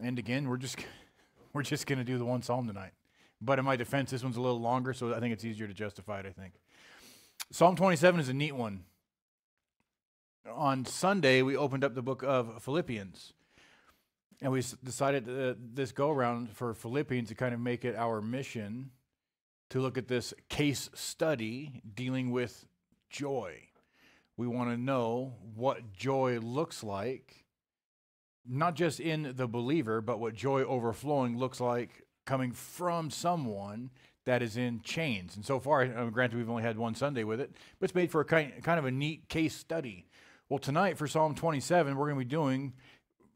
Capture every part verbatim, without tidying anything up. And again, we're just we're just going to do the one psalm tonight. But in my defense, this one's a little longer, so I think it's easier to justify it, I think. Psalm twenty-seven is a neat one. On Sunday, we opened up the book of Philippians. And we decided uh, this go-around for Philippians to kind of make it our mission to look at this case study dealing with joy. We want to know what joy looks like, not just in the believer, but what joy overflowing looks like coming from someone that is in chains. And so far, um, granted, we've only had one Sunday with it, but it's made for a kind, kind of a neat case study. Well, tonight for Psalm twenty-seven, we're going to be doing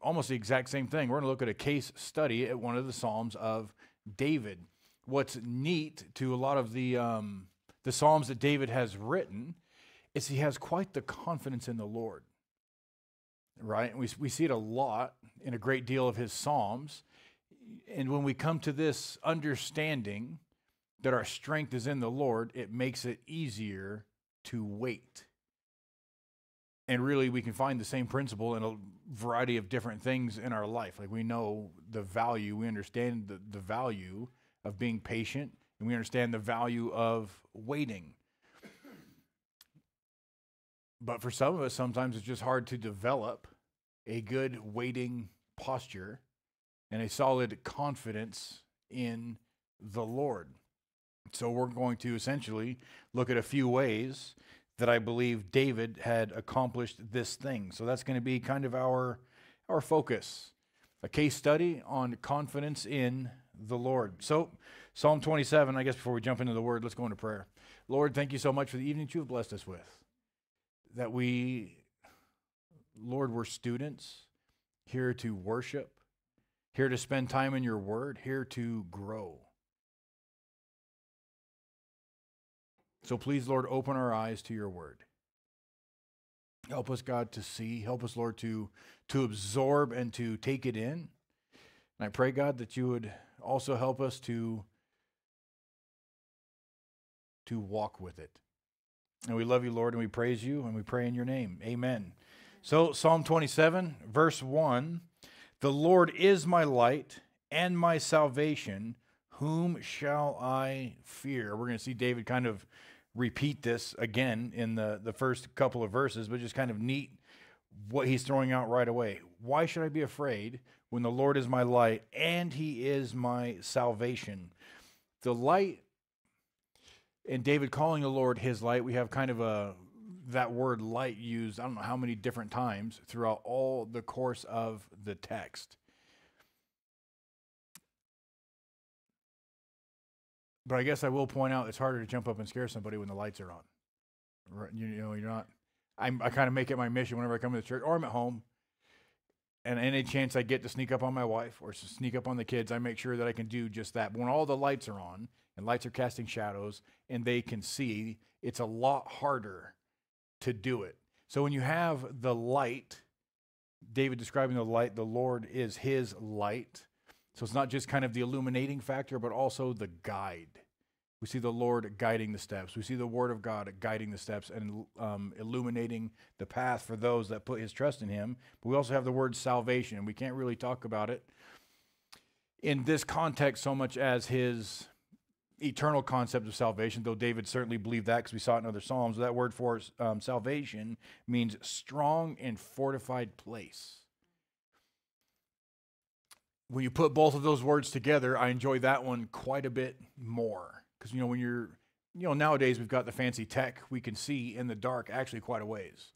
almost the exact same thing. We're going to look at a case study at one of the Psalms of David. What's neat to a lot of the um, the Psalms that David has written is he has quite the confidence in the Lord, right? And we, we see it a lot in a great deal of his Psalms. And when we come to this understanding that our strength is in the Lord, it makes it easier to wait. And really, we can find the same principle in a variety of different things in our life. Like, we know the value, we understand the, the value of being patient, and we understand the value of waiting. But for some of us, sometimes it's just hard to develop a good waiting posture and a solid confidence in the Lord. So we're going to essentially look at a few ways that I believe David had accomplished this thing. So that's going to be kind of our, our focus, a case study on confidence in the Lord. So Psalm twenty-seven, I guess before we jump into the word, let's go into prayer. Lord, thank you so much for the evening that you have blessed us with. That we, Lord, we're students here to worship, here to spend time in your word, here to grow. So please, Lord, open our eyes to your word. Help us, God, to see. Help us, Lord, to, to absorb and to take it in. And I pray, God, that you would also help us to, to walk with it. And we love you, Lord, and we praise you, and we pray in your name. Amen. So Psalm twenty-seven, verse one, the Lord is my light and my salvation. Whom shall I fear? We're going to see David kind of repeat this again in the, the first couple of verses, but just kind of neat what he's throwing out right away. Why should I be afraid when the Lord is my light and he is my salvation? The light, and David calling the Lord his light, we have kind of a that word light used I don't know how many different times throughout all the course of the text. But I guess I will point out it's harder to jump up and scare somebody when the lights are on. You know, you're not. I'm, I kind of make it my mission whenever I come to the church or I'm at home. And any chance I get to sneak up on my wife or to sneak up on the kids, I make sure that I can do just that. But when all the lights are on and lights are casting shadows and they can see, it's a lot harder to do it. So when you have the light, David describing the light, the Lord is his light. So it's not just kind of the illuminating factor, but also the guide. We see the Lord guiding the steps. We see the Word of God guiding the steps and um, illuminating the path for those that put his trust in him. But we also have the word salvation, and we can't really talk about it in this context so much as his eternal concept of salvation, though David certainly believed that because we saw it in other Psalms. That word for um, salvation means strong and fortified place. When you put both of those words together, I enjoy that one quite a bit more. Because, you know, when you're, you know, nowadays we've got the fancy tech. We can see in the dark actually quite a ways.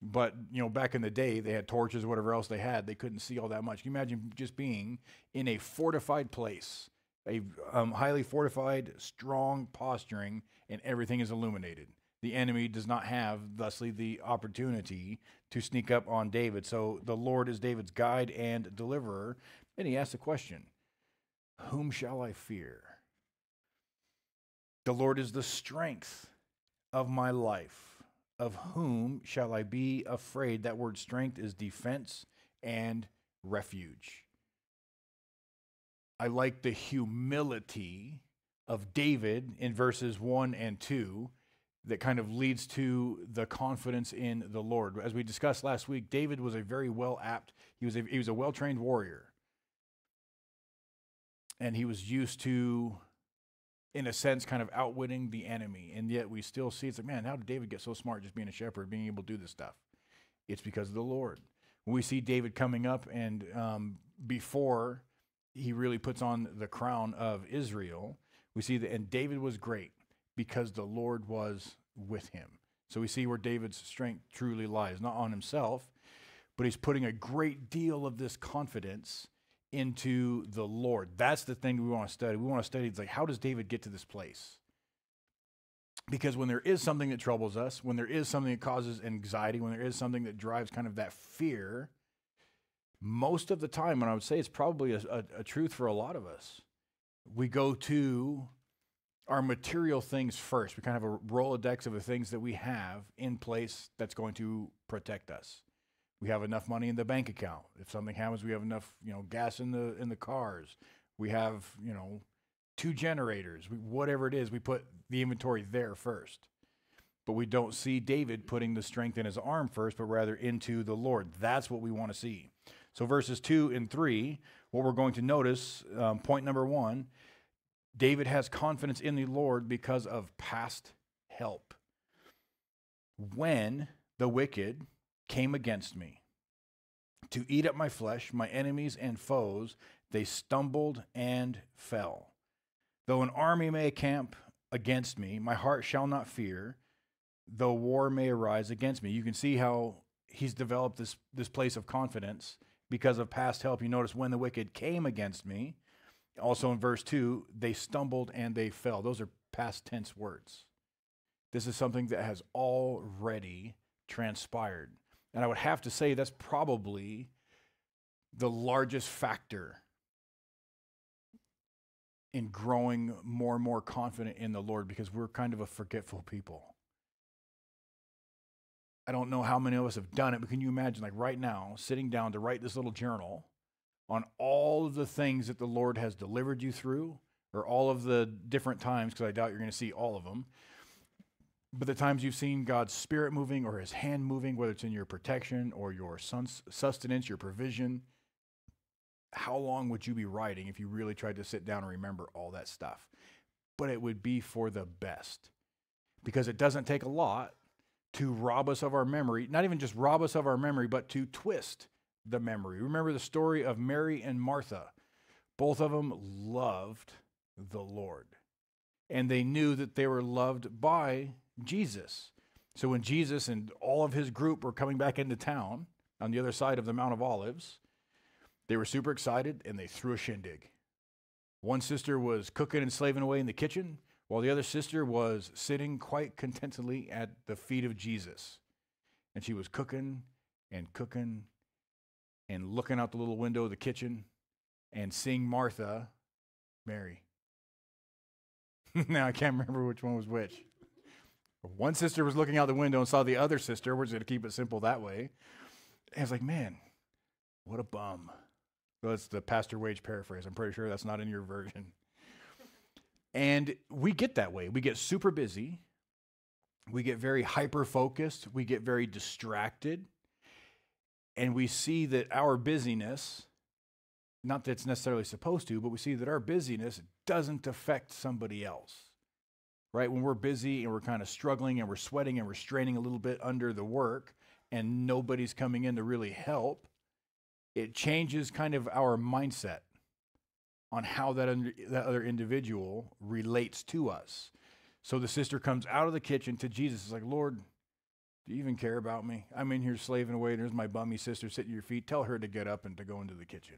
But, you know, back in the day, they had torches or whatever else they had. They couldn't see all that much. Can you imagine just being in a fortified place, a um, highly fortified, strong posturing, and everything is illuminated? The enemy does not have, thusly, the opportunity to sneak up on David. So the Lord is David's guide and deliverer. And he asks the question, whom shall I fear? The Lord is the strength of my life. Of whom shall I be afraid? That word strength is defense and refuge. I like the humility of David in verses one and two that kind of leads to the confidence in the Lord. As we discussed last week, David was a very well apt, he was a, he was a well-trained warrior. and he was used to, in a sense, kind of outwitting the enemy. And yet we still see, it's like, man, how did David get so smart just being a shepherd, being able to do this stuff? It's because of the Lord. We see David coming up, and um, before he really puts on the crown of Israel, we see that, and David was great because the Lord was with him. So we see where David's strength truly lies, not on himself, but he's putting a great deal of this confidence into the Lord. That's the thing we want to study. We want to study, it's like, how does David get to this place? Because when there is something that troubles us, when there is something that causes anxiety, when there is something that drives kind of that fear, most of the time, and I would say it's probably a, a, a truth for a lot of us, we go to our material things first. We kind of have a Rolodex of the things that we have in place that's going to protect us. We have enough money in the bank account. If something happens, we have enough, you know, gas in the in the cars. We have, you know, two generators. We, whatever it is, we put the inventory there first. But we don't see David putting the strength in his arm first, but rather into the Lord. That's what we want to see. So verses two and three, what we're going to notice, um, point number one, David has confidence in the Lord because of past help. When the wicked came against me to eat up my flesh, my enemies and foes, they stumbled and fell. Though an army may encamp against me, my heart shall not fear. Though war may arise against me. You can see how he's developed this, this place of confidence because of past help. You notice when the wicked came against me, also in verse two, they stumbled and they fell. Those are past tense words. This is something that has already transpired. And I would have to say that's probably the largest factor in growing more and more confident in the Lord, because we're kind of a forgetful people. I don't know how many of us have done it, but can you imagine, like right now, sitting down to write this little journal on all of the things that the Lord has delivered you through, or all of the different times, because I doubt you're going to see all of them, but the times you've seen God's Spirit moving or His hand moving, whether it's in your protection or your sustenance, your provision. How long would you be writing if you really tried to sit down and remember all that stuff? But it would be for the best, because it doesn't take a lot to rob us of our memory, not even just rob us of our memory, but to twist the memory. Remember the story of Mary and Martha. Both of them loved the Lord, and they knew that they were loved by Jesus. So when Jesus and all of his group were coming back into town on the other side of the Mount of Olives, they were super excited, and they threw a shindig. One sister was cooking and slaving away in the kitchen, while the other sister was sitting quite contentedly at the feet of Jesus. And she was cooking and cooking and looking out the little window of the kitchen and seeing Martha, Mary. Now, I can't remember which one was which. One sister was looking out the window and saw the other sister. We're just going to keep it simple that way. And I was like, man, what a bum. Well, that's the Pastor Wage paraphrase. I'm pretty sure that's not in your version. And we get that way. We get super busy. We get very hyper-focused. We get very distracted. And we see that our busyness, not that it's necessarily supposed to, but we see that our busyness doesn't affect somebody else. Right? When we're busy and we're kind of struggling and we're sweating and we're straining a little bit under the work and nobody's coming in to really help, it changes kind of our mindset on how that, under, that other individual relates to us. So the sister comes out of the kitchen to Jesus. It's like, Lord, do you even care about me? I'm in here slaving away. There's my bummy sister sitting at your feet. Tell her to get up and to go into the kitchen.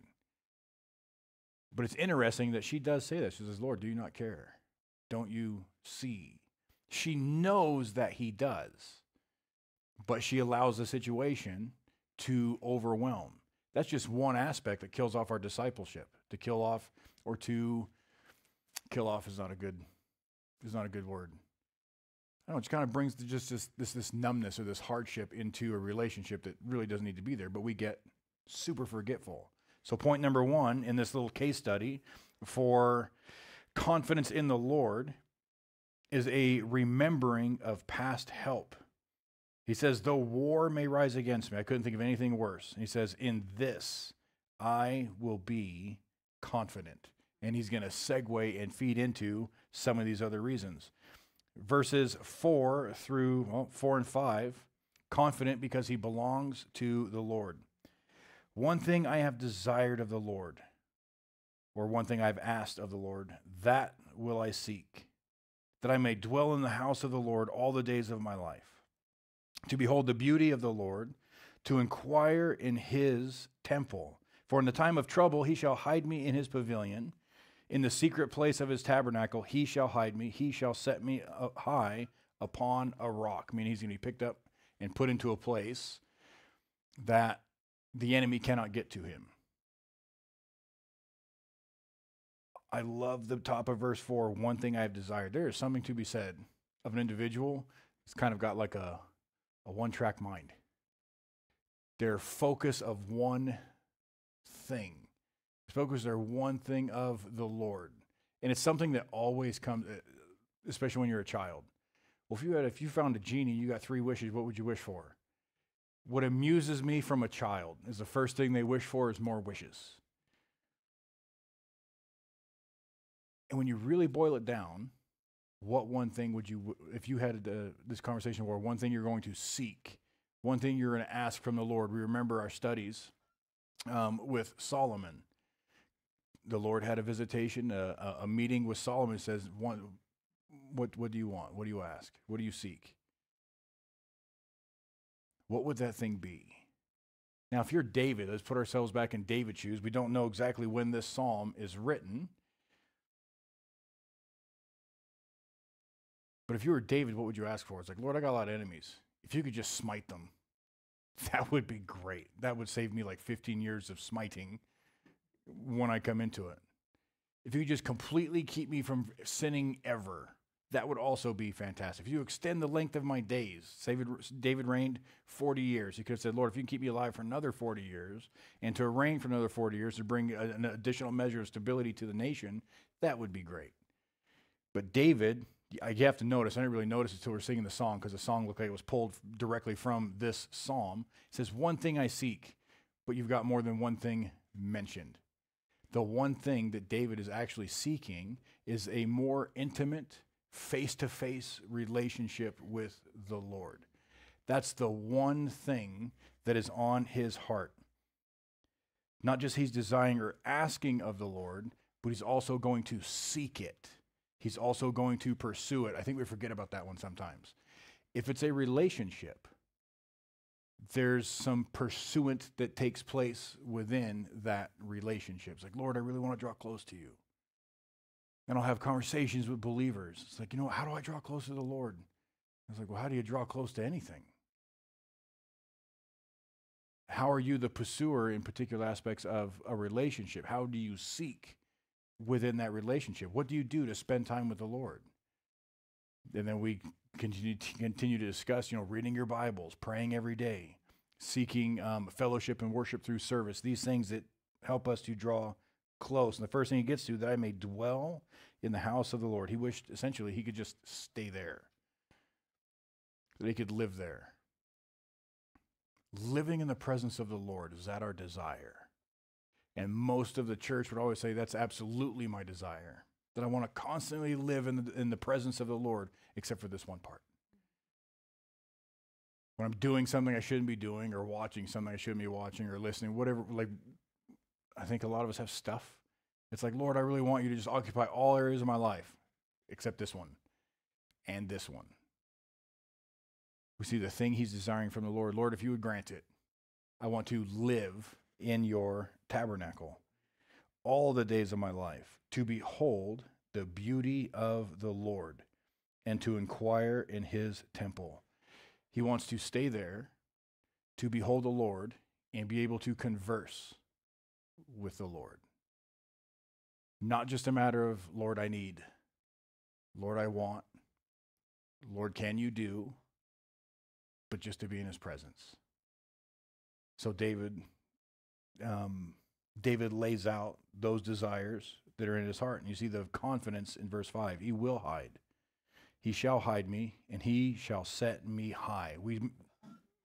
But it's interesting that she does say that. She says, Lord, do you not care? Don't you see? She knows that he does, but she allows the situation to overwhelm. That's just one aspect that kills off our discipleship. To kill off, or to kill off is not a good, is not a good word. I don't know, it just kind of brings just this, this, this numbness or this hardship into a relationship that really doesn't need to be there, but we get super forgetful. So point number one in this little case study for confidence in the Lord is a remembering of past help. He says, though war may rise against me, I couldn't think of anything worse. And he says, in this I will be confident. and he's going to segue and feed into some of these other reasons. Verses four through well, four and five, confident because he belongs to the Lord. One thing I have desired of the Lord, or one thing I've asked of the Lord, that will I seek, that I may dwell in the house of the Lord all the days of my life, to behold the beauty of the Lord, to inquire in his temple. For in the time of trouble he shall hide me in his pavilion. In the secret place of his tabernacle he shall hide me. He shall set me high upon a rock. I mean, he's going to be picked up and put into a place that the enemy cannot get to him. I love the top of verse four, one thing I have desired. There is something to be said of an individual who's kind of got like a, a one-track mind. Their focus of one thing. Focus their one thing of the Lord. And it's something that always comes, especially when you're a child. Well, if you had, if you found a genie, you got three wishes, what would you wish for? What amuses me from a child is the first thing they wish for is more wishes. And when you really boil it down, what one thing would you, if you had uh, this conversation where one thing you're going to seek, one thing you're going to ask from the Lord. We remember our studies um, with Solomon. The Lord had a visitation, a, a meeting with Solomon. It says, one, what, what do you want? What do you ask? What do you seek? What would that thing be? Now, if you're David, let's put ourselves back in David's shoes. We don't know exactly when this psalm is written. But if you were David, what would you ask for? It's like, Lord, I got a lot of enemies. If you could just smite them, that would be great. That would save me like fifteen years of smiting when I come into it. If you could just completely keep me from sinning ever, that would also be fantastic. If you extend the length of my days, David reigned forty years. He could have said, Lord, if you can keep me alive for another forty years, and to reign for another forty years to bring an additional measure of stability to the nation, that would be great. But David, I have to notice, I didn't really notice it until we were singing the song, because the song looked like it was pulled directly from this psalm. It says, one thing I seek, but you've got more than one thing mentioned. The one thing that David is actually seeking is a more intimate, face-to-face relationship with the Lord. That's the one thing that is on his heart. Not just he's desiring or asking of the Lord, but he's also going to seek it. He's also going to pursue it. I think we forget about that one sometimes. If it's a relationship, there's some pursuant that takes place within that relationship. It's like, Lord, I really want to draw close to you. And I'll have conversations with believers. It's like, you know, how do I draw close to the Lord? I was like, well, how do you draw close to anything? How are you the pursuer in particular aspects of a relationship? How do you seek within that relationship? What do you do to spend time with the Lord? And then we continue to, continue to discuss, you know, reading your Bibles, praying every day, seeking um, fellowship and worship through service, these things that help us to draw close. And the first thing he gets to, that I may dwell in the house of the Lord. He wished, essentially, he could just stay there, that he could live there. Living in the presence of the Lord, is that our desire? And most of the church would always say, that's absolutely my desire, that I want to constantly live in the, in the presence of the Lord, except for this one part. When I'm doing something I shouldn't be doing, or watching something I shouldn't be watching, or listening, whatever, like, I think a lot of us have stuff. It's like, Lord, I really want you to just occupy all areas of my life, except this one, and this one. We see the thing he's desiring from the Lord. Lord, if you would grant it, I want to live in your tabernacle all the days of my life, to behold the beauty of the Lord and to inquire in his temple. He wants to stay there to behold the Lord and be able to converse with the Lord. Not just a matter of, Lord, I need, Lord, I want, Lord, can you do, but just to be in his presence. So David, um, David lays out those desires that are in his heart. And you see the confidence in verse five. He will hide. He shall hide me, and he shall set me high. We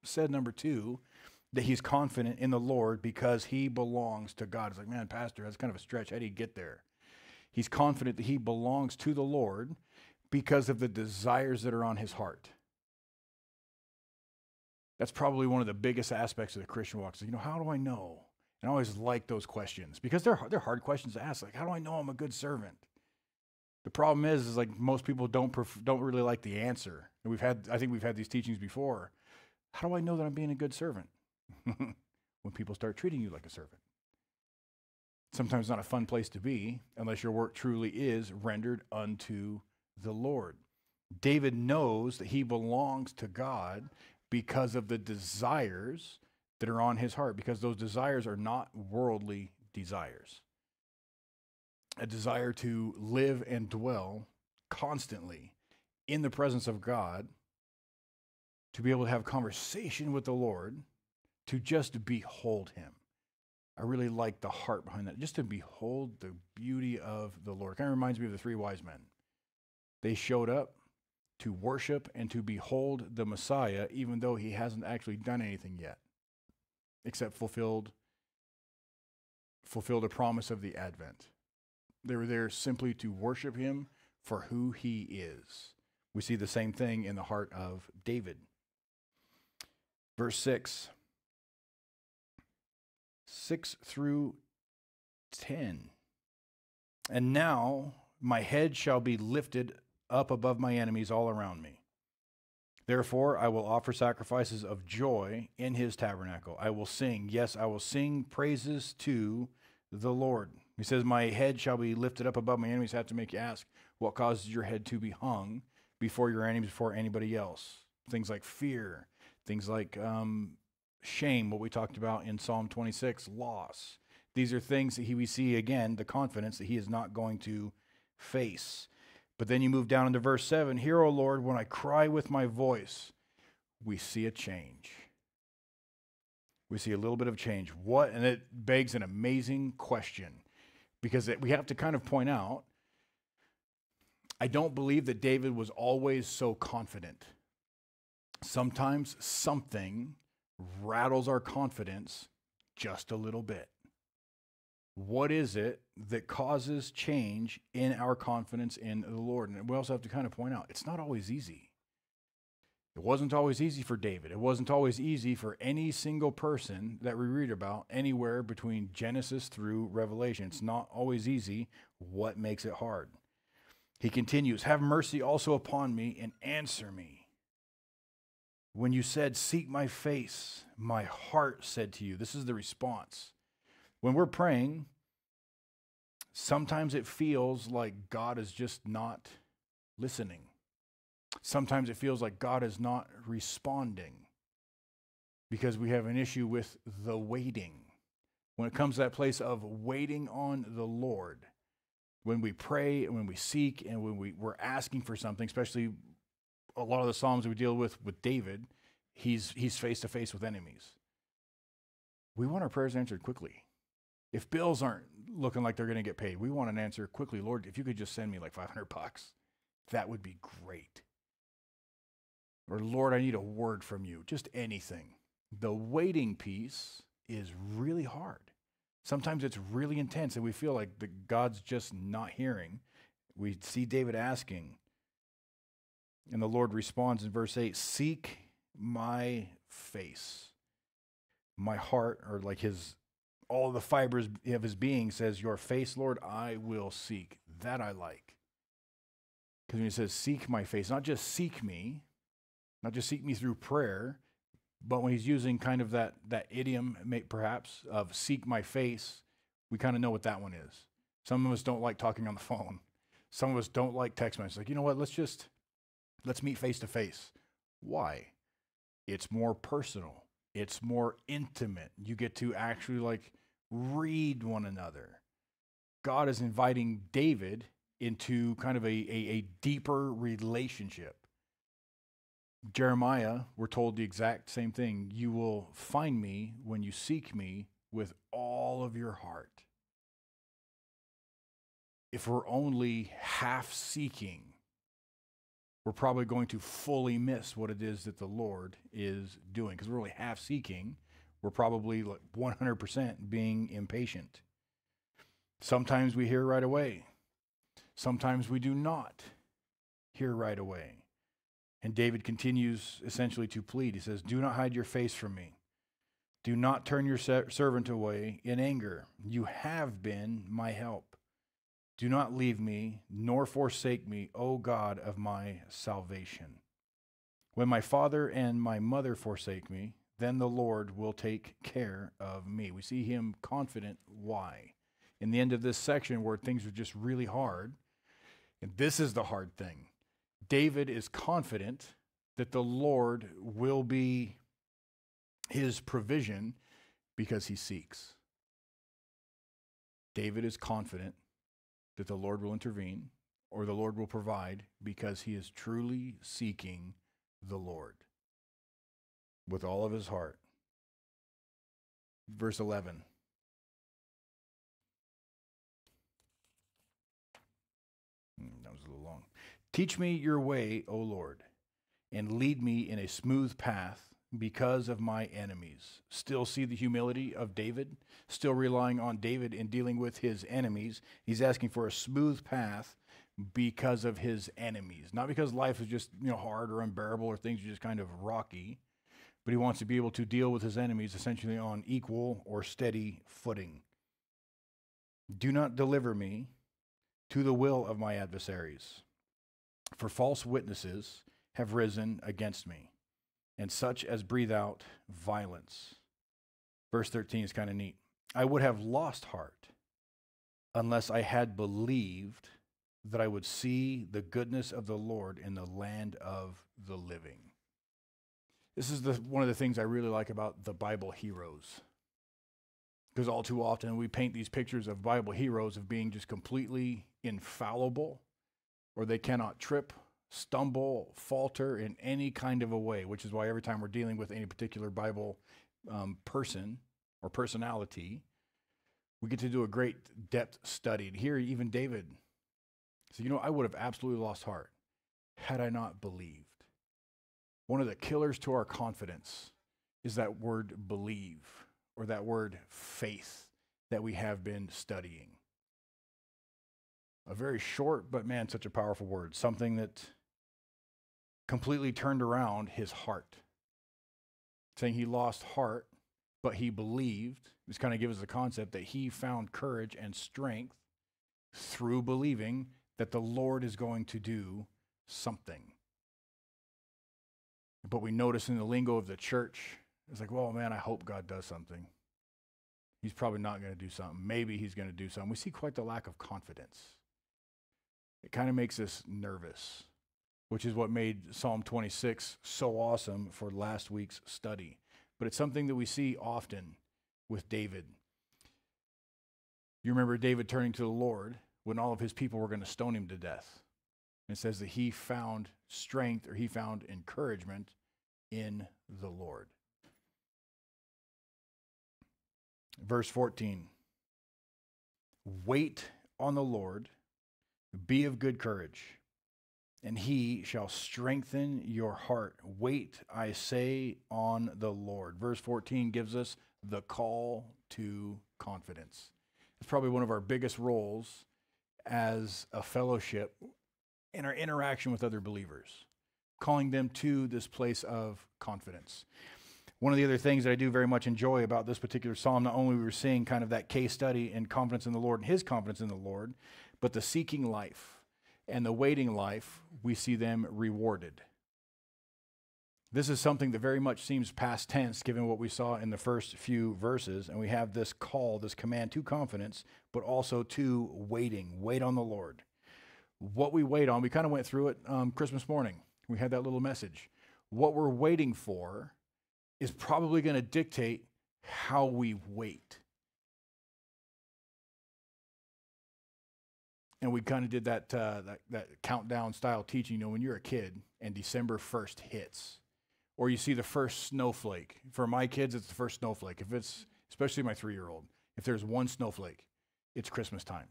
said, number two, that he's confident in the Lord because he belongs to God. It's like, man, pastor, that's kind of a stretch. How do you get there? He's confident that he belongs to the Lord because of the desires that are on his heart. That's probably one of the biggest aspects of the Christian walk. So, you know, how do I know? And I always like those questions because they're, they're hard questions to ask. Like, how do I know I'm a good servant? The problem is, is like most people don't, pref- don't really like the answer. And we've had, I think we've had these teachings before. How do I know that I'm being a good servant? When people start treating you like a servant. Sometimes not a fun place to be unless your work truly is rendered unto the Lord. David knows that he belongs to God because of the desires that are on his heart, because those desires are not worldly desires. A desire to live and dwell constantly in the presence of God, to be able to have conversation with the Lord, to just behold him. I really like the heart behind that, just to behold the beauty of the Lord. Kind of reminds me of the three wise men. They showed up to worship and to behold the Messiah, even though he hasn't actually done anything yet, except fulfilled, fulfilled a promise of the Advent. They were there simply to worship him for who he is. We see the same thing in the heart of David. Verse six. six through ten. And now my head shall be lifted up above my enemies all around me. Therefore I will offer sacrifices of joy in his tabernacle. I will sing, yes, I will sing praises to the Lord. He says, my head shall be lifted up above my enemies. I have to make you ask, what causes your head to be hung before your enemies, before anybody else? Things like fear, things like um, shame, what we talked about in Psalm twenty-six, loss. These are things that he, we see, again, the confidence that he is not going to face. But then you move down into verse seven. Hear, O Lord, when I cry with my voice. We see a change. We see a little bit of change. What? And it begs an amazing question, because it, we have to kind of point out, I don't believe that David was always so confident. Sometimes something rattles our confidence just a little bit. What is it that causes change in our confidence in the Lord? And we also have to kind of point out, it's not always easy. It wasn't always easy for David. It wasn't always easy for any single person that we read about anywhere between Genesis through Revelation. It's not always easy. What makes it hard? He continues, have mercy also upon me and answer me. When you said, seek my face, my heart said to you. This is the response. When we're praying, sometimes it feels like God is just not listening. Sometimes it feels like God is not responding because we have an issue with the waiting. When it comes to that place of waiting on the Lord, when we pray and when we seek and when we, we're asking for something, especially a lot of the Psalms we deal with with David, he's he's face-to-face with enemies. We want our prayers answered quickly. If bills aren't looking like they're going to get paid, we want an answer quickly. Lord, if you could just send me like five hundred bucks, that would be great. Or Lord, I need a word from you, just anything. The waiting piece is really hard. Sometimes it's really intense and we feel like the God's just not hearing. We see David asking, and the Lord responds in verse eight, seek my face. My heart, or like his, all the fibers of his being says, your face, Lord, I will seek. That I like. Because when he says, seek my face, not just seek me, not just seek me through prayer, but when he's using kind of that, that idiom, perhaps, of seek my face, we kind of know what that one is. Some of us don't like talking on the phone. Some of us don't like text messages. Like, you know what, let's just... Let's meet face to face. Why? It's more personal. It's more intimate. You get to actually like read one another. God is inviting David into kind of a, a, a deeper relationship. Jeremiah, we're told the exact same thing. You will find me when you seek me with all of your heart. If we're only half seeking, we're probably going to fully miss what it is that the Lord is doing. Because we're only half seeking. We're probably like one hundred percent being impatient. Sometimes we hear right away, Sometimes we do not hear right away. And David continues essentially to plead. He says, do not hide your face from me. Do not turn your servant away in anger. You have been my help. Do not leave me, nor forsake me, O God of my salvation. When my father and my mother forsake me, then the Lord will take care of me. We see him confident. Why? In the end of this section where things are just really hard, and this is the hard thing, David is confident that the Lord will be his provision because he seeks. David is confident that the Lord will intervene or the Lord will provide because he is truly seeking the Lord with all of his heart. Verse eleven. That was a little long. Teach me your way, O Lord, and lead me in a smooth path because of my enemies. Still see the humility of David, still relying on David in dealing with his enemies. He's asking for a smooth path because of his enemies. Not because life is just, you know, hard or unbearable or things are just kind of rocky, but he wants to be able to deal with his enemies essentially on equal or steady footing. Do not deliver me to the will of my adversaries, for false witnesses have risen against me, and such as breathe out violence. Verse thirteen is kind of neat. I would have lost heart unless I had believed that I would see the goodness of the Lord in the land of the living. This is the, one of the things I really like about the Bible heroes. Because all too often we paint these pictures of Bible heroes of being just completely infallible, or they cannot trip, stumble, falter in any kind of a way, which is why every time we're dealing with any particular Bible um, person or personality, we get to do a great depth study. And here, even David said, you know, I would have absolutely lost heart had I not believed. One of the killers to our confidence is that word believe, or that word faith that we have been studying. A very short, but man, such a powerful word. Something that completely turned around his heart. Saying he lost heart, but he believed. This kind of gives us the concept that he found courage and strength through believing that the Lord is going to do something. But we notice in the lingo of the church, it's like, well, man, I hope God does something. He's probably not going to do something. Maybe he's going to do something. We see quite the lack of confidence. It kind of makes us nervous, which is what made Psalm twenty-six so awesome for last week's study. But it's something that we see often with David. You remember David turning to the Lord when all of his people were going to stone him to death. And it says that he found strength, or he found encouragement in the Lord. Verse fourteen, wait on the Lord, be of good courage, and he shall strengthen your heart. Wait, I say, on the Lord. Verse fourteen gives us the call to confidence. It's probably one of our biggest roles as a fellowship in our interaction with other believers, calling them to this place of confidence. One of the other things that I do very much enjoy about this particular psalm, not only were we seeing kind of that case study in confidence in the Lord and his confidence in the Lord, but the seeking life and the waiting life, we see them rewarded. This is something that very much seems past tense given what we saw in the first few verses, and we have this call, this command to confidence, but also to waiting. Wait on the Lord. What we wait on, we kind of went through it um, Christmas morning. We had that little message. What we're waiting for is probably going to dictate how we wait. And we kind of did that, uh, that, that countdown style teaching. You know, when you're a kid and December first hits, or you see the first snowflake. For my kids, it's the first snowflake. If it's, especially my three-year-old, if there's one snowflake, it's Christmas time.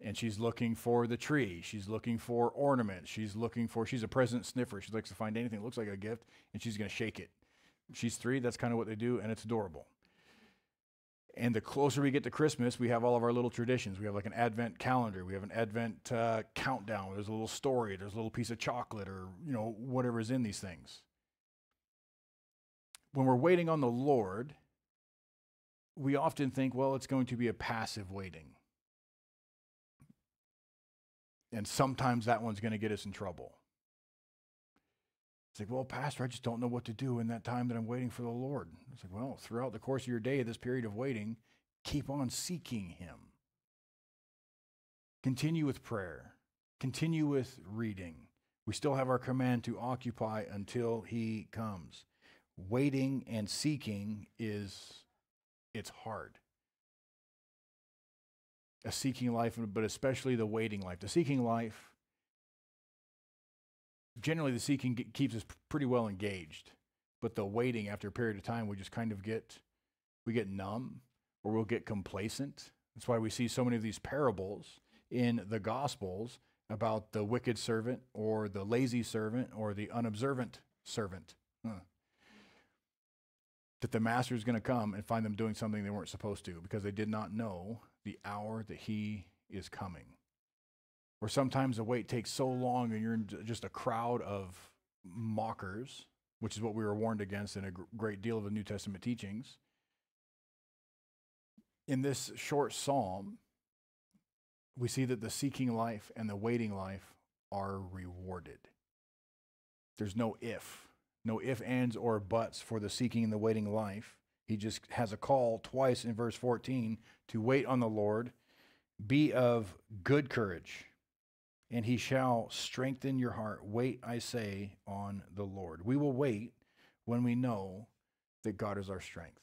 And she's looking for the tree. She's looking for ornaments. She's looking for, she's a present sniffer. She likes to find anything that looks like a gift, and she's going to shake it. She's three, that's kind of what they do, and it's adorable. And the closer we get to Christmas, we have all of our little traditions. We have like an Advent calendar. We have an Advent uh, countdown. There's a little story. There's a little piece of chocolate or, you know, whatever is in these things. When we're waiting on the Lord, we often think, well, it's going to be a passive waiting. And sometimes that one's going to get us in trouble. It's like, well, Pastor, I just don't know what to do in that time that I'm waiting for the Lord. It's like, well, throughout the course of your day, this period of waiting, keep on seeking Him. Continue with prayer. Continue with reading. We still have our command to occupy until He comes. Waiting and seeking is, it's hard. A seeking life, but especially the waiting life. The seeking life, generally, the seeking keeps us pretty well engaged, but the waiting after a period of time, we just kind of get, we get numb, or we'll get complacent. That's why we see so many of these parables in the Gospels about the wicked servant, or the lazy servant, or the unobservant servant. Huh. That the master is going to come and find them doing something they weren't supposed to, because they did not know the hour that he is coming. Or sometimes the wait takes so long and you're in just a crowd of mockers, which is what we were warned against in a great deal of the New Testament teachings. In this short psalm, we see that the seeking life and the waiting life are rewarded. There's no if, no if, ands, or buts for the seeking and the waiting life. He just has a call twice in verse fourteen to wait on the Lord, be of good courage, and He shall strengthen your heart. Wait, I say, on the Lord. We will wait when we know that God is our strength.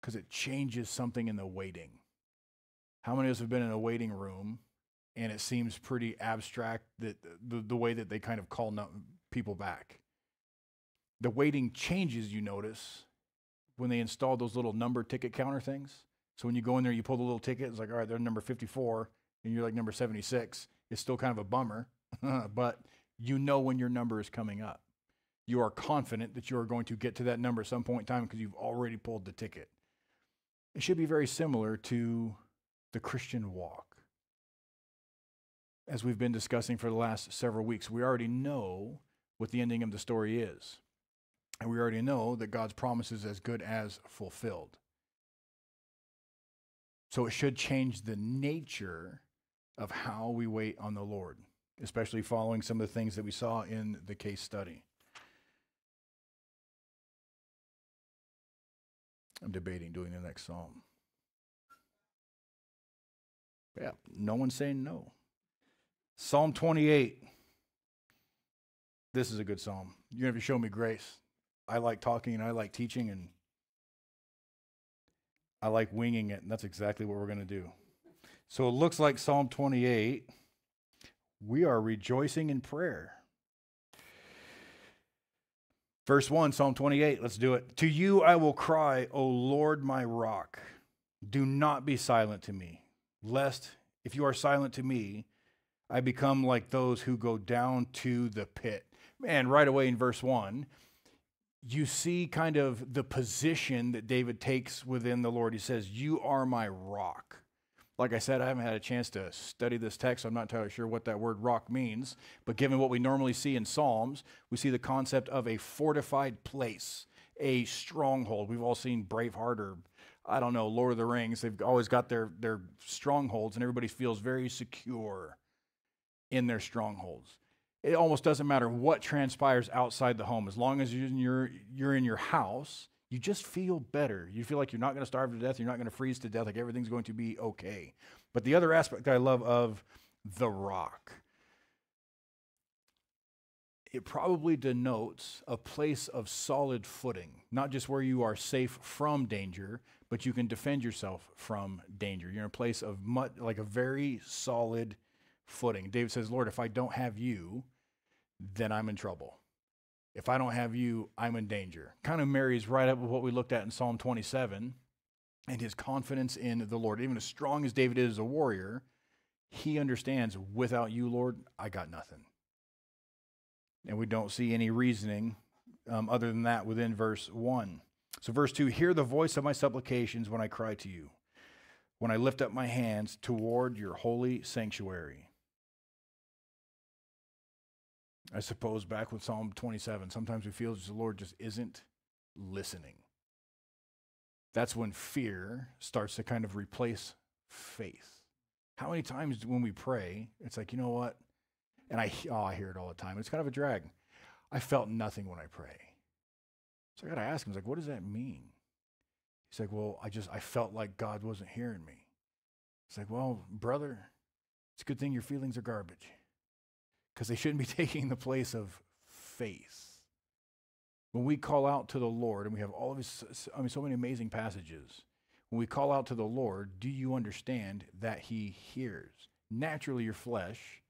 Because it changes something in the waiting. How many of us have been in a waiting room, and it seems pretty abstract, that the, the way that they kind of call people back? The waiting changes, you notice, when they install those little number ticket counter things. So when you go in there, you pull the little ticket, it's like, all right, they're number fifty-four, and you're like number seventy-six. It's still kind of a bummer, but you know when your number is coming up. You are confident that you are going to get to that number at some point in time because you've already pulled the ticket. It should be very similar to the Christian walk. As we've been discussing for the last several weeks, we already know what the ending of the story is, and we already know that God's promise is as good as fulfilled. So it should change the nature of how we wait on the Lord, especially following some of the things that we saw in the case study. I'm debating doing the next psalm. Yeah, no one's saying no. Psalm twenty-eight. This is a good psalm. You have to show me grace. I like talking and I like teaching, and I like winging it, and that's exactly what we're going to do. So it looks like Psalm twenty-eight, we are rejoicing in prayer. Verse one, Psalm twenty-eight, let's do it. To you I will cry, O Lord, my rock. Do not be silent to me, lest if you are silent to me, I become like those who go down to the pit. Man, right away in verse one, you see kind of the position that David takes within the Lord. He says, you are my rock. Like I said, I haven't had a chance to study this text. I'm not entirely sure what that word rock means, but given what we normally see in Psalms, we see the concept of a fortified place, a stronghold. We've all seen Braveheart or, I don't know, Lord of the Rings. They've always got their, their strongholds, and everybody feels very secure in their strongholds. It almost doesn't matter what transpires outside the home. As long as you're in your, you're in your house, you just feel better. You feel like you're not going to starve to death. You're not going to freeze to death. Like everything's going to be okay. But the other aspect I love of the rock, it probably denotes a place of solid footing, not just where you are safe from danger, but you can defend yourself from danger. You're in a place of much, like a very solid footing. David says, Lord, if I don't have you, then I'm in trouble. If I don't have you, I'm in danger. Kind of marries right up with what we looked at in Psalm twenty-seven and his confidence in the Lord. Even as strong as David is as a warrior, he understands, without you, Lord, I got nothing. And we don't see any reasoning um, other than that within verse one. So verse two, hear the voice of my supplications when I cry to you, when I lift up my hands toward your holy sanctuary. I suppose back with Psalm twenty-seven, sometimes we feel the Lord just isn't listening. That's when fear starts to kind of replace faith. How many times when we pray, it's like, you know what? And I, oh, I hear it all the time. It's kind of a drag. I felt nothing when I pray. So I got to ask him, like, what does that mean? He's like, well, I just, I felt like God wasn't hearing me. It's like, well, brother, it's a good thing your feelings are garbage, because they shouldn't be taking the place of faith. When we call out to the Lord, and we have all of his, I mean, so many amazing passages. When we call out to the Lord, do you understand that he hears? Naturally, your flesh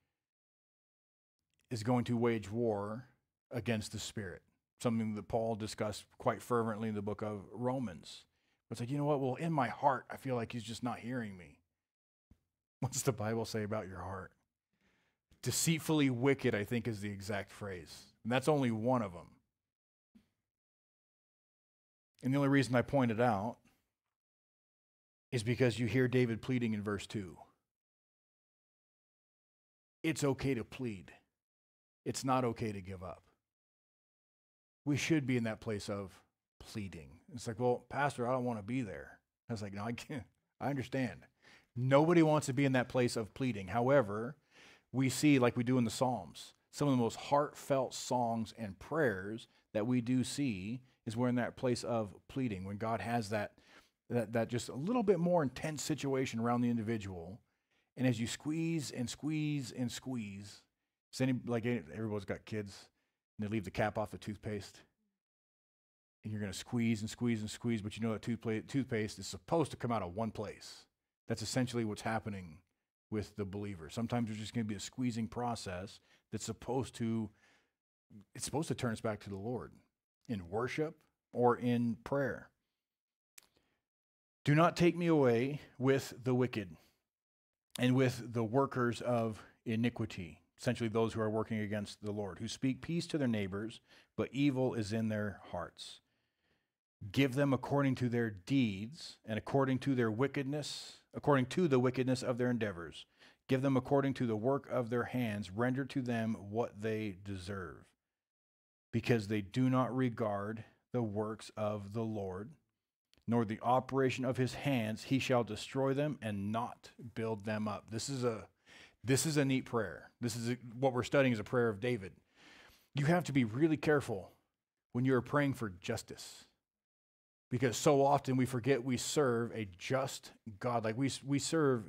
is going to wage war against the spirit, something that Paul discussed quite fervently in the book of Romans. It's like, you know what? Well, in my heart, I feel like he's just not hearing me. What's the Bible say about your heart? Deceitfully wicked, I think, is the exact phrase. And that's only one of them. And the only reason I point it out is because you hear David pleading in verse two. It's okay to plead. It's not okay to give up. We should be in that place of pleading. It's like, well, Pastor, I don't want to be there. I was like, no, I can't. I understand. Nobody wants to be in that place of pleading. However, we see, like we do in the Psalms, some of the most heartfelt songs and prayers that we do see is we're in that place of pleading, when God has that, that, that just a little bit more intense situation around the individual. And as you squeeze and squeeze and squeeze, any, like everyone's got kids, and they leave the cap off the toothpaste, and you're going to squeeze and squeeze and squeeze, but you know that toothpaste, toothpaste is supposed to come out of one place. That's essentially what's happening with the believer. Sometimes there's just going to be a squeezing process that's supposed to, it's supposed to turn us back to the Lord in worship or in prayer. Do not take me away with the wicked and with the workers of iniquity, essentially those who are working against the Lord, who speak peace to their neighbors, but evil is in their hearts. Give them according to their deeds and according to their wickedness, according to the wickedness of their endeavors. Give them according to the work of their hands. Render to them what they deserve, because they do not regard the works of the Lord, nor the operation of his hands. He shall destroy them and not build them up. This is a, this is a neat prayer. This is a, what we're studying is a prayer of David. You have to be really careful when you're praying for justice, because so often we forget we serve a just God. Like we, we serve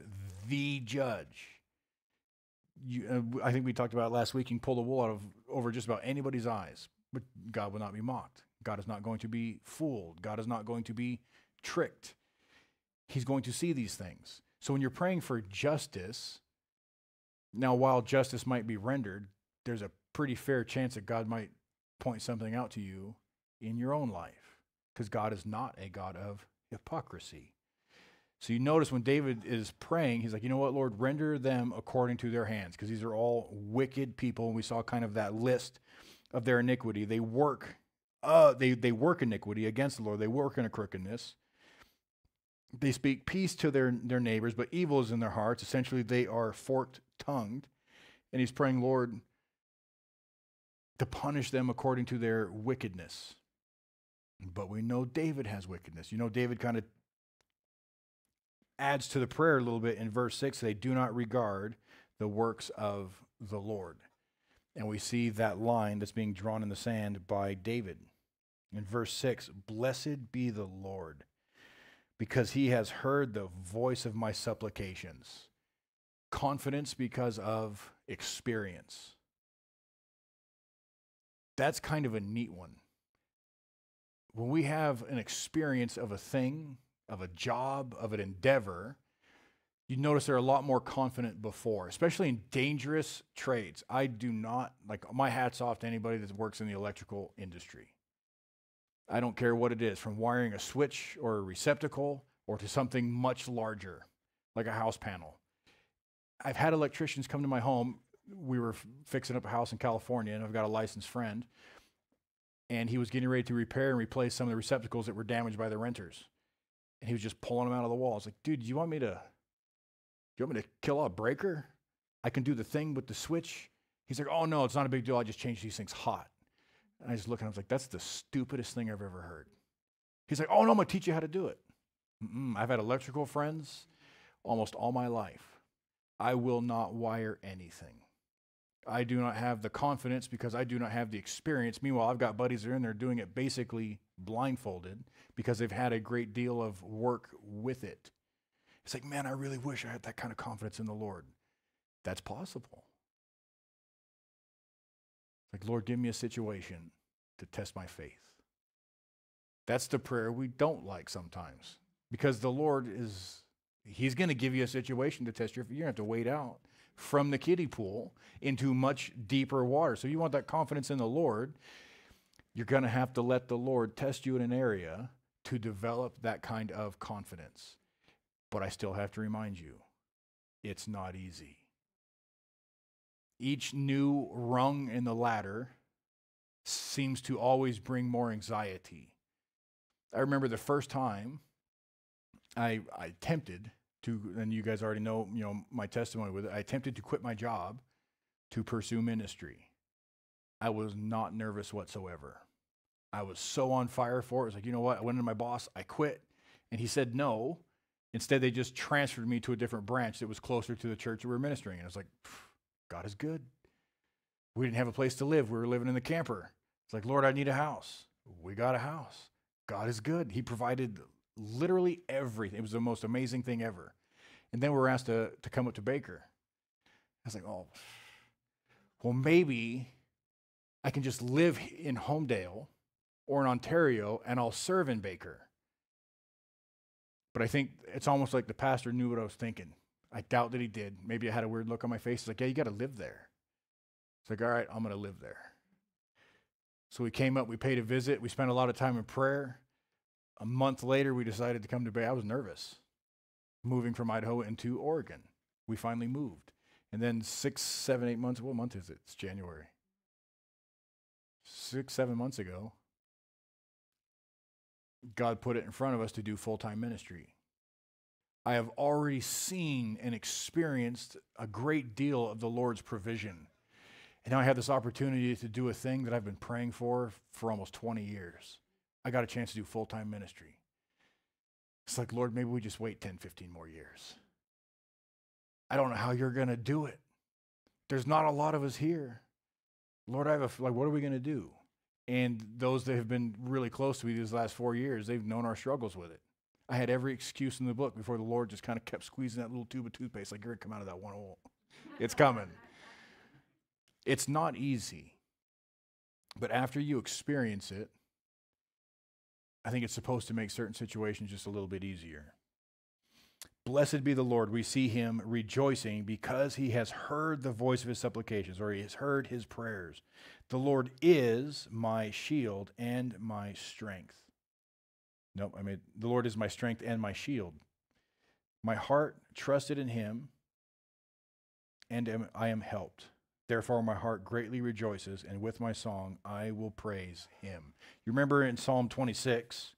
the judge. You, uh, I think we talked about it last week. You can pull the wool out of over just about anybody's eyes, but God will not be mocked. God is not going to be fooled. God is not going to be tricked. He's going to see these things. So when you're praying for justice, now while justice might be rendered, there's a pretty fair chance that God might point something out to you in your own life, because God is not a God of hypocrisy. So you notice when David is praying, he's like, you know what, Lord, render them according to their hands, because these are all wicked people. And we saw kind of that list of their iniquity. They work, uh, they, they work iniquity against the Lord. They work in a crookedness. They speak peace to their, their neighbors, but evil is in their hearts. Essentially, they are forked-tongued. And he's praying, Lord, to punish them according to their wickedness. But we know David has wickedness. You know, David kind of adds to the prayer a little bit in verse six. They do not regard the works of the Lord. And we see that line that's being drawn in the sand by David. In verse six, blessed be the Lord, because he has heard the voice of my supplications. Confidence because of experience. That's kind of a neat one. When we have an experience of a thing, of a job, of an endeavor, you notice they're a lot more confident before, especially in dangerous trades. I do not, like, my hat's off to anybody that works in the electrical industry. I don't care what it is, from wiring a switch or a receptacle or to something much larger, like a house panel. I've had electricians come to my home. We were f- fixing up a house in California, and I've got a licensed friend. and he was getting ready to repair and replace some of the receptacles that were damaged by the renters. And he was just pulling them out of the wall. I was like, dude, do you want me to, do you want me to kill a breaker? I can do the thing with the switch. He's like, oh, no, it's not a big deal. I just changed these things hot. And I just look, and I was like, that's the stupidest thing I've ever heard. He's like, oh, no, I'm going to teach you how to do it. Mm-mm. I've had electrical friends almost all my life. I will not wire anything. I do not have the confidence because I do not have the experience. Meanwhile, I've got buddies that are in there doing it basically blindfolded because they've had a great deal of work with it. It's like, man, I really wish I had that kind of confidence in the Lord. That's possible. Like, Lord, give me a situation to test my faith. That's the prayer we don't like sometimes because the Lord is, he's going to give you a situation to test your faith. You're going to have to wade out from the kiddie pool into much deeper water. So you want that confidence in the Lord, you're going to have to let the Lord test you in an area to develop that kind of confidence. But I still have to remind you, it's not easy. Each new rung in the ladder seems to always bring more anxiety. I remember the first time I, I attempted to, and you guys already know, you know, my testimony with it, I attempted to quit my job to pursue ministry. I was not nervous whatsoever. I was so on fire for it. It was like, you know what? I went into my boss, I quit, and he said no. Instead, they just transferred me to a different branch that was closer to the church that we were ministering. And I was like, God is good. We didn't have a place to live. We were living in the camper. It's like, Lord, I need a house. We got a house. God is good. He provided literally everything. It was the most amazing thing ever. And then we were asked to, to come up to Baker. I was like, oh, well, maybe I can just live in Homedale or in Ontario and I'll serve in Baker. But I think it's almost like the pastor knew what I was thinking. I doubt that he did. Maybe I had a weird look on my face. He's like, yeah, you got to live there. It's like, all right, I'm going to live there. So we came up, we paid a visit. We spent a lot of time in prayer. A month later, we decided to come to Bay. I was nervous moving from Idaho into Oregon. We finally moved. And then six, seven, eight months, what month is it? It's January. Six, seven months ago, God put it in front of us to do full-time ministry. I have already seen and experienced a great deal of the Lord's provision. And now I have this opportunity to do a thing that I've been praying for for almost twenty years. I got a chance to do full-time ministry. It's like, Lord, maybe we just wait ten, fifteen more years. I don't know how you're going to do it. There's not a lot of us here. Lord, I have a, like, what are we going to do? And those that have been really close to me these last four years, they've known our struggles with it. I had every excuse in the book before the Lord just kind of kept squeezing that little tube of toothpaste, like, you're going to come out of that one hole. It's coming. It's not easy. But after you experience it, I think it's supposed to make certain situations just a little bit easier. Blessed be the Lord. We see him rejoicing because he has heard the voice of his supplications, or he has heard his prayers. The Lord is my shield and my strength. Nope, I mean, the Lord is my strength and my shield. My heart trusted in him, and am, I am helped. Therefore, my heart greatly rejoices, and with my song I will praise him. You remember in Psalm twenty-six,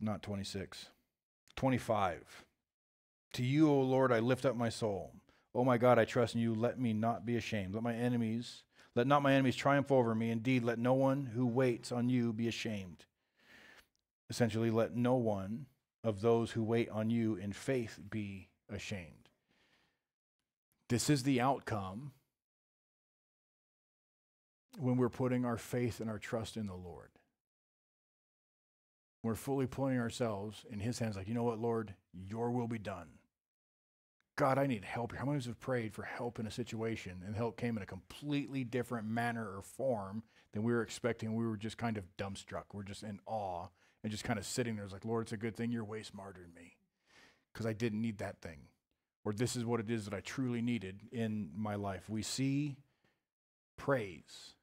not twenty-six, twenty-five. To you, O Lord, I lift up my soul. O my God, I trust in you. Let me not be ashamed. Let my enemies, let not my enemies triumph over me. Indeed, let no one who waits on you be ashamed. Essentially, let no one of those who wait on you in faith be ashamed. This is the outcome when we're putting our faith and our trust in the Lord. We're fully putting ourselves in his hands, like, you know what, Lord, your will be done. God, I need help here. How many of us have prayed for help in a situation and help came in a completely different manner or form than we were expecting? We were just kind of dumbstruck. We're just in awe and just kind of sitting there. It's like, Lord, it's a good thing you're way smarter than me because I didn't need that thing. Or this is what it is that I truly needed in my life. We see praise.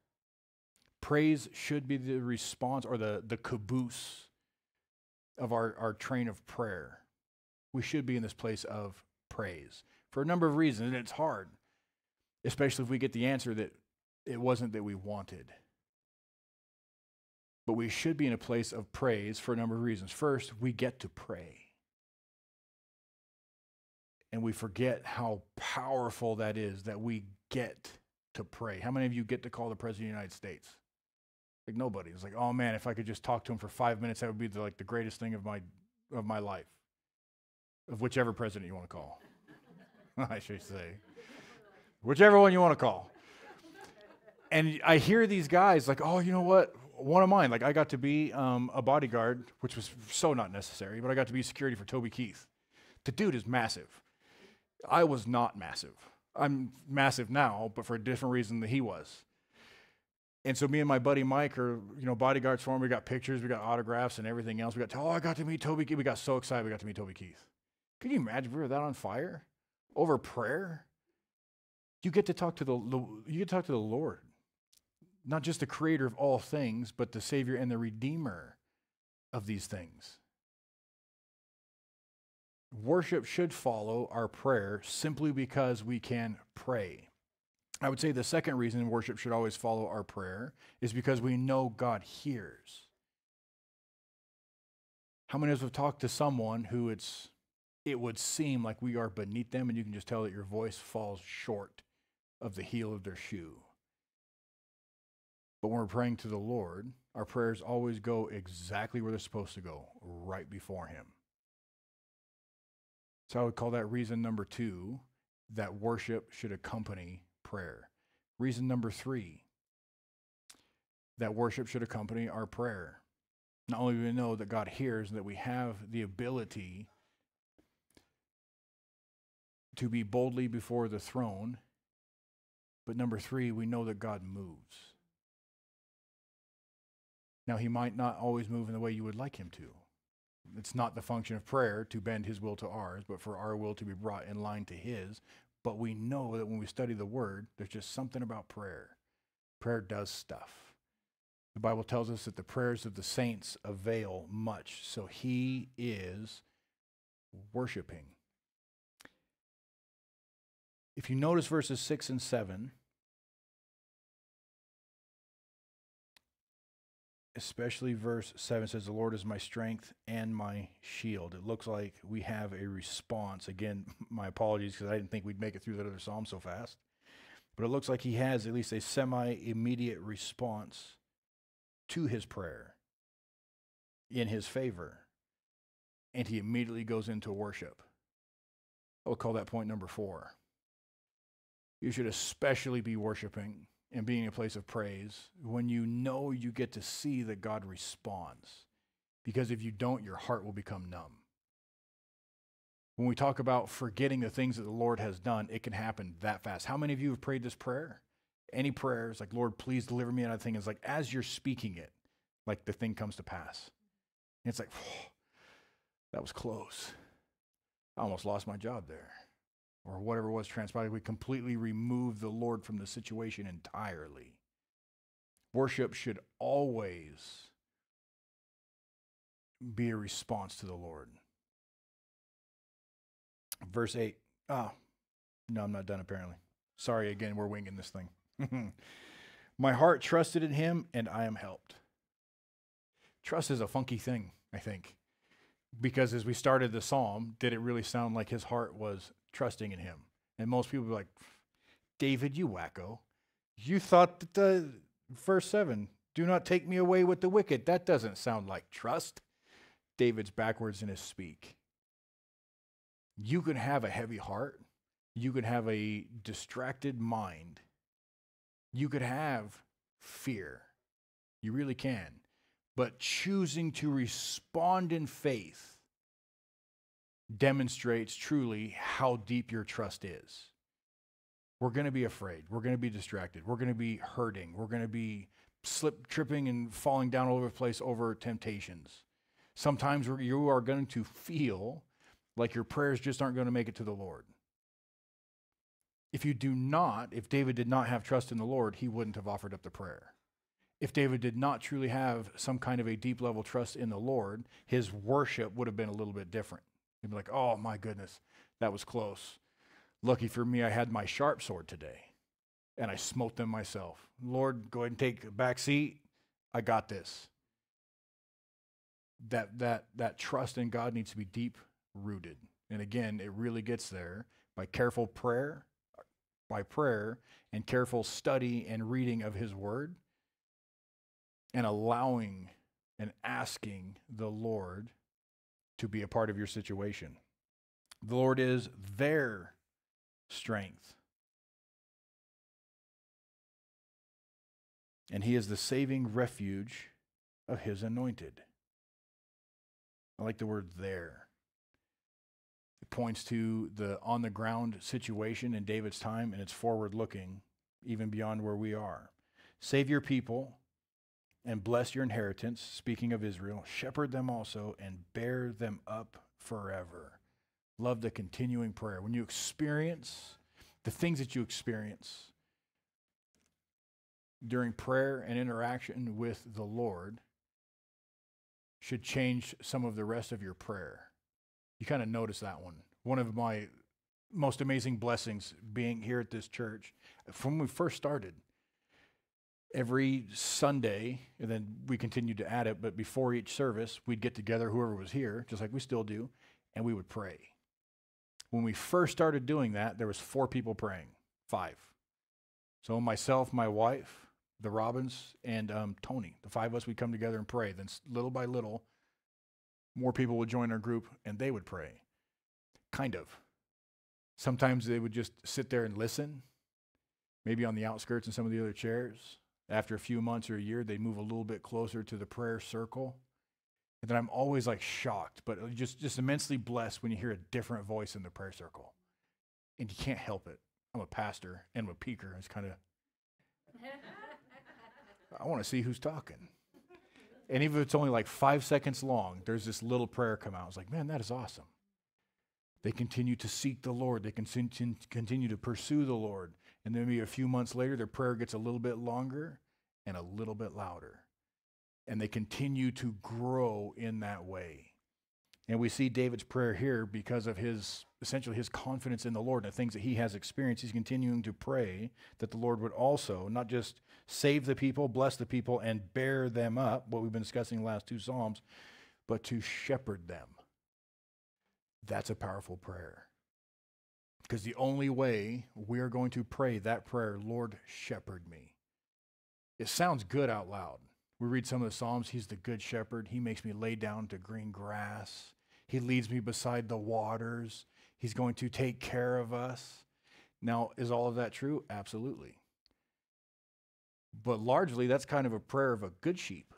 Praise should be the response or the, the caboose of our, our train of prayer. We should be in this place of praise for a number of reasons, and it's hard. especially if we get the answer that it wasn't that we wanted. But we should be in a place of praise for a number of reasons. First, we get to pray. And we forget how powerful that is, that we get to pray. How many of you get to call the President of the United States? Like nobody. It's like, oh man, if I could just talk to him for five minutes, that would be the, like the greatest thing of my, of my life. Of whichever president you want to call, I should say. Whichever one you want to call. And I hear these guys like, oh, you know what? One of mine, like I got to be um, a bodyguard, which was so not necessary, but I got to be security for Toby Keith. The dude is massive. I was not massive. I'm massive now, but for a different reason than he was. And so me and my buddy Mike are, you know, bodyguards for him. We got pictures, we got autographs and everything else. We got, to, oh, I got to meet Toby Keith. We got so excited we got to meet Toby Keith. Could you imagine if we were that on fire over prayer? You get to talk to the, you get to talk to the Lord. Not just the creator of all things, but the Savior and the Redeemer of these things. Worship should follow our prayer simply because we can pray. I would say the second reason worship should always follow our prayer is because we know God hears. How many of us have talked to someone who it's, it would seem like we are beneath them, and you can just tell that your voice falls short of the heel of their shoe? But when we're praying to the Lord, our prayers always go exactly where they're supposed to go, right before Him. So I would call that reason number two, that worship should accompany prayer. Reason number three, that worship should accompany our prayer. Not only do we know that God hears and that we have the ability to be boldly before the throne, but number three, we know that God moves. Now, He might not always move in the way you would like Him to. It's not the function of prayer to bend His will to ours, but for our will to be brought in line to His. But we know that when we study the Word, there's just something about prayer. Prayer does stuff. The Bible tells us that the prayers of the saints avail much. So He is worshiping. If you notice verses six and seven, especially verse seven says, the Lord is my strength and my shield. It looks like we have a response. Again, my apologies because I didn't think we'd make it through that other psalm so fast. But it looks like He has at least a semi-immediate response to His prayer in His favor. And He immediately goes into worship. I'll call that point number four. You should especially be worshiping and being in a place of praise when you know you get to see that God responds. Because if you don't, your heart will become numb. When we talk about forgetting the things that the Lord has done, it can happen that fast. How many of you have prayed this prayer? Any prayers like, Lord, please deliver me out of the thing. It's like, as you're speaking it, like the thing comes to pass. And it's like, oh, that was close. I almost lost my job there. Or whatever was transpired, we completely remove the Lord from the situation entirely. Worship should always be a response to the Lord. Verse eight. Ah, no, I'm not done apparently. Sorry again, we're winging this thing. My heart trusted in Him, and I am helped. Trust is a funky thing, I think. Because as we started the psalm, did it really sound like his heart was trusting in Him? And most people were like, David, you wacko. You thought that the verse seven, do not take me away with the wicked. That doesn't sound like trust. David's backwards in his speak. You can have a heavy heart. You can have a distracted mind. You could have fear. You really can. But choosing to respond in faith demonstrates truly how deep your trust is. We're going to be afraid. We're going to be distracted. We're going to be hurting. We're going to be slip, tripping and falling down all over the place over temptations. Sometimes you are going to feel like your prayers just aren't going to make it to the Lord. If you do not, if David did not have trust in the Lord, he wouldn't have offered up the prayer. If David did not truly have some kind of a deep level trust in the Lord, his worship would have been a little bit different. He'd be like, oh my goodness, that was close. Lucky for me, I had my sharp sword today. and I smote them myself. Lord, go ahead and take a back seat. I got this. That, that, that trust in God needs to be deep rooted. And again, it really gets there by careful prayer, by prayer and careful study and reading of his word, and allowing and asking the Lord to be a part of your situation. The Lord is their strength. And he is the saving refuge of his anointed. I like the word there. It points to the on-the-ground situation in David's time, and it's forward-looking, even beyond where we are. Save your people and bless your inheritance, speaking of Israel. Shepherd them also and bear them up forever. Love the continuing prayer. When you experience the things that you experience during prayer and interaction with the Lord, should change some of the rest of your prayer. You kind of notice that one. One of my most amazing blessings being here at this church, from when we first started, every Sunday, and then we continued to add it, but before each service, we'd get together, whoever was here, just like we still do, and we would pray. When we first started doing that, there was four people praying, five. So myself, my wife, the Robbins, and um, Tony. The five of us would come together and pray. Then little by little, more people would join our group, and they would pray. Kind of. Sometimes they would just sit there and listen, maybe on the outskirts in some of the other chairs. After a few months or a year, they move a little bit closer to the prayer circle. And then I'm always like shocked, but just, just immensely blessed when you hear a different voice in the prayer circle. And you can't help it. I'm a pastor and I'm a peaker. It's kind of... I want to see who's talking. And even if it's only like five seconds long, there's this little prayer come out. I was like, man, that is awesome. They continue to seek the Lord. They continue to pursue the Lord. And then maybe a few months later, their prayer gets a little bit longer and a little bit louder. And they continue to grow in that way. And we see David's prayer here because of his, essentially his confidence in the Lord and the things that he has experienced. He's continuing to pray that the Lord would also not just save the people, bless the people, and bear them up, what we've been discussing the last two Psalms, but to shepherd them. That's a powerful prayer. Because the only way we are going to pray that prayer, Lord, shepherd me. It sounds good out loud. We read some of the Psalms. He's the good shepherd. He makes me lay down to green grass. He leads me beside the waters. He's going to take care of us. Now, is all of that true? Absolutely. But largely, that's kind of a prayer of a good sheep.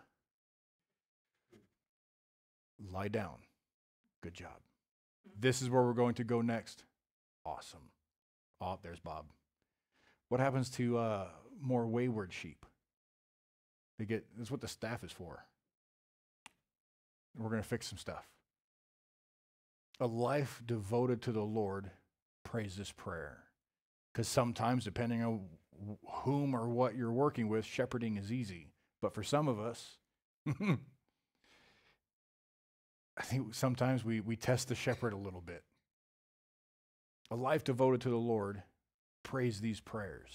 Lie down. Good job. This is where we're going to go next. Awesome. Oh, there's Bob. What happens to uh, more wayward sheep? They get, that's what the staff is for. We're going to fix some stuff. A life devoted to the Lord prays this prayer. Because sometimes, depending on whom or what you're working with, shepherding is easy. But for some of us, I think sometimes we, we test the shepherd a little bit. A life devoted to the Lord prays these prayers.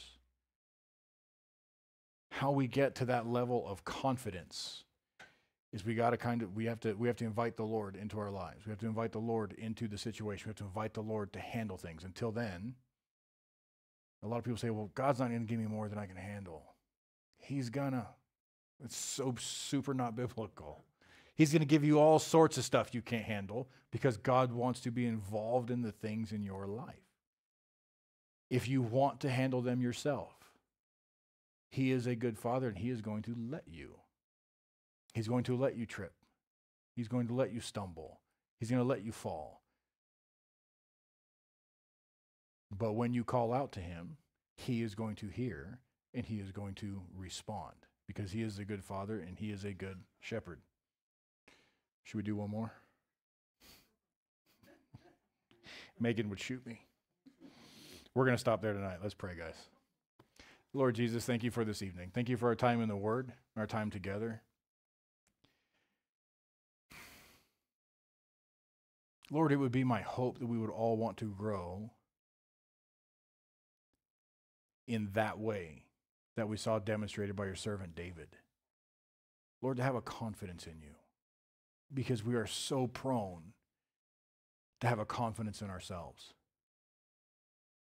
How we get to that level of confidence is we got to kind of, we have to, we have to invite the Lord into our lives. We have to invite the Lord into the situation. We have to invite the Lord to handle things. Until then, a lot of people say, well, God's not going to give me more than I can handle. He's gonna. It's so super not biblical. He's going to give you all sorts of stuff you can't handle because God wants to be involved in the things in your life. If you want to handle them yourself, he is a good father and he is going to let you. He's going to let you trip. He's going to let you stumble. He's going to let you fall. But when you call out to him, he is going to hear and he is going to respond because he is a good father and he is a good shepherd. Should we do one more? Megan would shoot me. We're going to stop there tonight. Let's pray, guys. Lord Jesus, thank you for this evening. Thank you for our time in the Word, our time together. Lord, it would be my hope that we would all want to grow in that way that we saw demonstrated by your servant David. Lord, to have a confidence in you, because we are so prone to have a confidence in ourselves.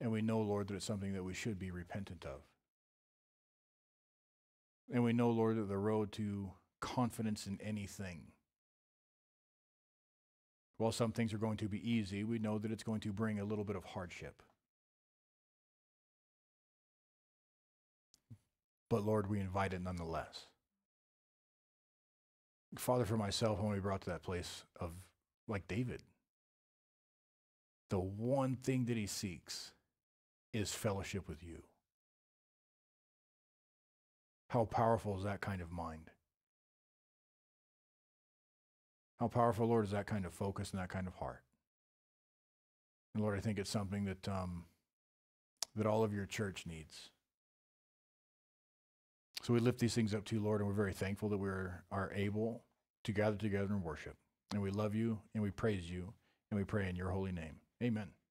And we know, Lord, that it's something that we should be repentant of. And we know, Lord, that the road to confidence in anything, while some things are going to be easy, we know that it's going to bring a little bit of hardship. But Lord, we invite it nonetheless. Father, for myself, when we brought to that place of, like David, the one thing that he seeks is fellowship with you. How powerful is that kind of mind? How powerful, Lord, is that kind of focus and that kind of heart? And Lord, I think it's something that, um, that all of your church needs. So we lift these things up to you, Lord, and we're very thankful that we are, are able to gather together and worship. And we love you, and we praise you, and we pray in your holy name. Amen.